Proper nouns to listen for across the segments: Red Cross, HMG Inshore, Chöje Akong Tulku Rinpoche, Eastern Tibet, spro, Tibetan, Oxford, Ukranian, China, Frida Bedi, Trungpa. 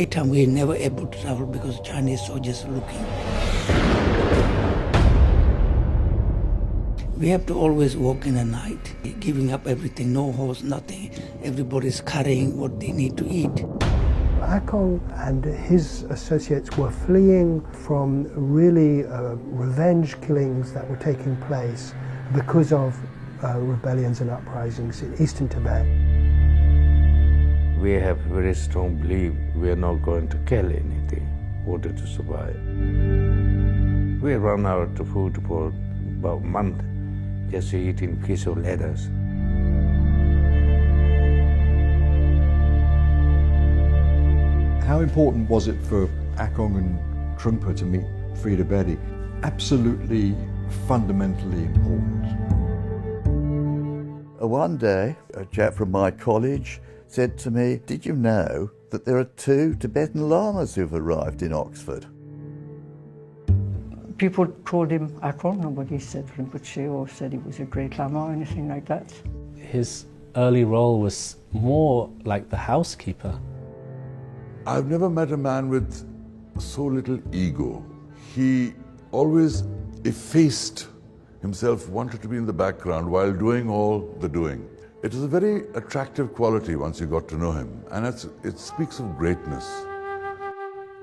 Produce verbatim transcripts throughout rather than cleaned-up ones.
daytime we were never able to travel because Chinese soldiers were looking. We have to always walk in the night, giving up everything, no horse, nothing. Everybody's carrying what they need to eat. Akong and his associates were fleeing from really uh, revenge killings that were taking place because of uh, rebellions and uprisings in eastern Tibet. We have very strong belief we are not going to kill anything in order to survive. We run out of food for about a month just eating a piece of lettuce. How important was it for Akong and Trungpa to meet Frida Bedi? Absolutely, fundamentally important. One day, a chap from my college said to me, "Did you know that there are two Tibetan lamas who've arrived in Oxford?" People told him Akong, nobody said Rinpoche or said he was a great lama or anything like that. His early role was more like the housekeeper. I've never met a man with so little ego. He always effaced himself, wanted to be in the background while doing all the doing. It is a very attractive quality once you got to know him, and it's, it speaks of greatness.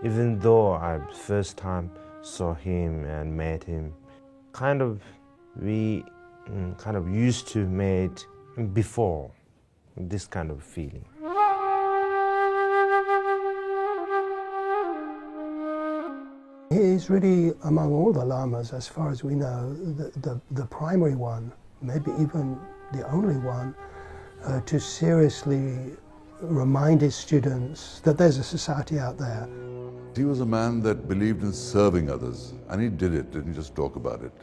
Even though I first time saw him and met him, kind of we kind of used to meet before, this kind of feeling. He is really, among all the lamas, as far as we know, the, the, the primary one, maybe even the only one, uh, to seriously remind his students that there's a society out there. He was a man that believed in serving others, and he did it, didn't just talk about it.